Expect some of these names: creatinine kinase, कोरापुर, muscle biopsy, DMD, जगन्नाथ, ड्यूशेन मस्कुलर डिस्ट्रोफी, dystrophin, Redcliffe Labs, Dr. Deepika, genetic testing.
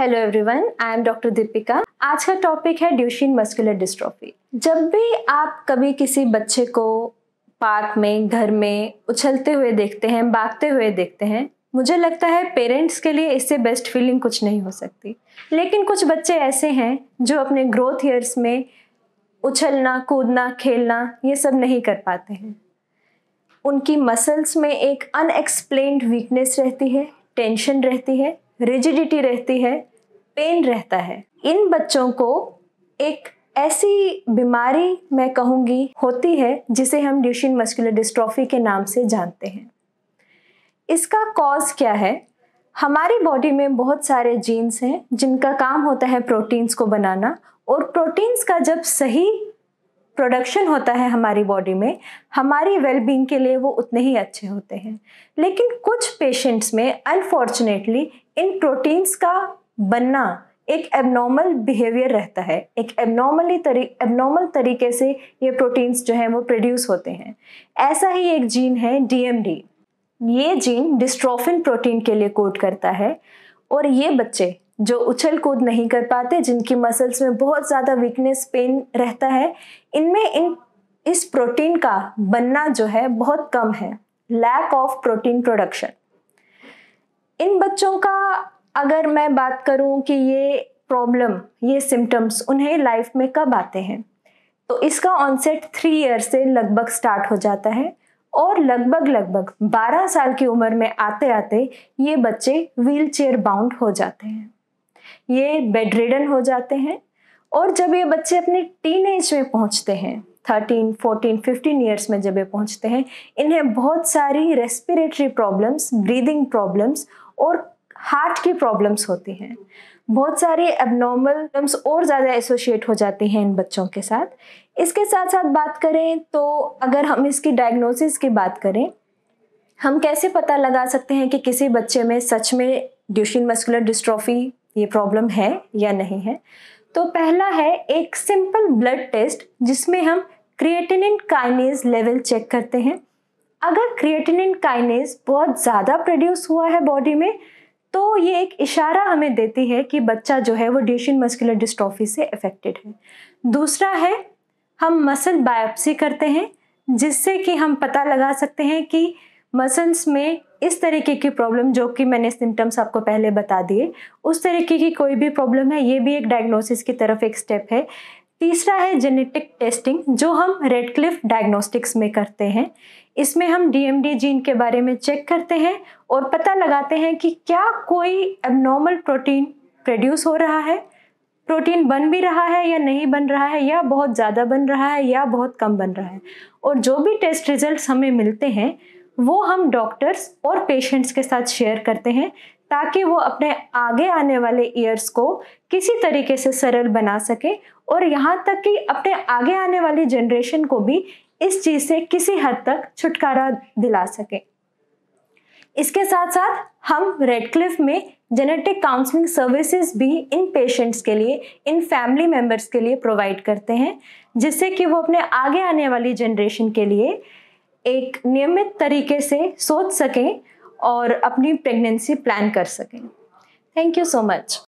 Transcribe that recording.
Hello everyone, I am doctor Deepika. आज का topic है ड्यूशेन मस्कुलर डिस्ट्रोफी। जब भी आप कभी किसी बच्चे को पार्क में, घर में उछलते हुए देखते हैं, भागते हुए देखते हैं, मुझे लगता है पेरेंट्स के लिए इससे बेस्ट फीलिंग कुछ नहीं हो सकती। लेकिन कुछ बच्चे ऐसे हैं जो अपने ग्रोथ ईयर्स में उछलना, कूदना, खेलना ये सब नहीं कर पाते हैं। उनकी मसल्स में एक अनएक्सप्लेन्ड वीकनेस रहती है, टेंशन रहती है, रिजिडिटी रहती है, पेन रहता है। इन बच्चों को एक ऐसी बीमारी, मैं कहूँगी, होती है जिसे हम ड्यूशेन मस्कुलर डिस्ट्रोफी के नाम से जानते हैं। इसका कॉज क्या है? हमारी बॉडी में बहुत सारे जीन्स हैं जिनका काम होता है प्रोटीन्स को बनाना, और प्रोटीन्स का जब सही प्रोडक्शन होता है हमारी बॉडी में, हमारी वेलबींग के लिए वो उतने ही अच्छे होते हैं। लेकिन कुछ पेशेंट्स में अनफॉर्चुनेटली इन प्रोटीन्स का बनना एक एबनॉर्मल बिहेवियर रहता है। एक एबनॉर्मल तरीके से ये प्रोटीन्स जो हैं वो प्रोड्यूस होते हैं। ऐसा ही एक जीन है डीएमडी। ये जीन डिस्ट्रोफिन प्रोटीन के लिए कोड करता है, और ये बच्चे जो उछल कूद नहीं कर पाते, जिनकी मसल्स में बहुत ज़्यादा वीकनेस, पेन रहता है, इनमें इस प्रोटीन का बनना जो है बहुत कम है। Lack of protein production. इन बच्चों का अगर मैं बात करूं कि ये प्रॉब्लम, ये सिम्टम्स उन्हें लाइफ में कब आते हैं, तो इसका ऑनसेट 3 ईयर से लगभग स्टार्ट हो जाता है, और लगभग 12 साल की उम्र में आते आते ये बच्चे व्हीलचेयर बाउंड हो जाते हैं, ये बेडरिडन हो जाते हैं। और जब ये बच्चे अपने टीनेज में पहुंचते हैं, 13, 14, 15 ईयर्स में जब ये पहुंचते हैं, इन्हें बहुत सारी रेस्पिरेटरी प्रॉब्लम्स, ब्रीदिंग प्रॉब्लम्स और हार्ट की प्रॉब्लम्स होती हैं। बहुत सारे एबनॉर्मल प्रॉब्लम्स और ज़्यादा एसोशिएट हो जाती हैं इन बच्चों के साथ। इसके साथ साथ बात करें तो अगर हम इसकी डायग्नोसिस की बात करें, हम कैसे पता लगा सकते हैं कि किसी बच्चे में सच में ड्यूशेन मस्कुलर डिस्ट्रोफी ये प्रॉब्लम है या नहीं है? तो पहला है एक सिंपल ब्लड टेस्ट, जिसमें हम क्रिएटिनिन काइनेज लेवल चेक करते हैं। अगर क्रिएटिनिन काइनेज बहुत ज़्यादा प्रोड्यूस हुआ है बॉडी में, तो ये एक इशारा हमें देती है कि बच्चा जो है वो ड्यूशेन मस्कुलर डिस्ट्रोफी से अफेक्टेड है। दूसरा है हम मसल बायोप्सी करते हैं, जिससे कि हम पता लगा सकते हैं कि मसल्स में इस तरीके की प्रॉब्लम, जो कि मैंने सिम्टम्स आपको पहले बता दिए, उस तरीके की कोई भी प्रॉब्लम है। ये भी एक डायग्नोसिस की तरफ एक स्टेप है। तीसरा है जेनेटिक टेस्टिंग, जो हम रेडक्लिफ डायग्नोस्टिक्स में करते हैं। इसमें हम डीएमडी जीन के बारे में चेक करते हैं और पता लगाते हैं कि क्या कोई एबनॉर्मल प्रोटीन प्रोड्यूस हो रहा है, प्रोटीन बन भी रहा है या नहीं बन रहा है, या बहुत ज़्यादा बन रहा है या बहुत कम बन रहा है। और जो भी टेस्ट रिजल्ट्स हमें मिलते हैं वो हम डॉक्टर्स और पेशेंट्स के साथ शेयर करते हैं, ताकि वो अपने आगे आने वाले ईयर्स को किसी तरीके से सरल बना सके, और यहाँ तक कि अपने आगे आने वाली जनरेशन को भी इस चीज़ से किसी हद तक छुटकारा दिला सके। इसके साथ साथ हम रेडक्लिफ में जेनेटिक काउंसलिंग सर्विसेज भी इन पेशेंट्स के लिए, इन फैमिली मेम्बर्स के लिए प्रोवाइड करते हैं, जिससे कि वो अपने आगे आने वाली जनरेशन के लिए एक नियमित तरीके से सोच सकें और अपनी प्रेगनेंसी प्लान कर सकें। Thank you so much.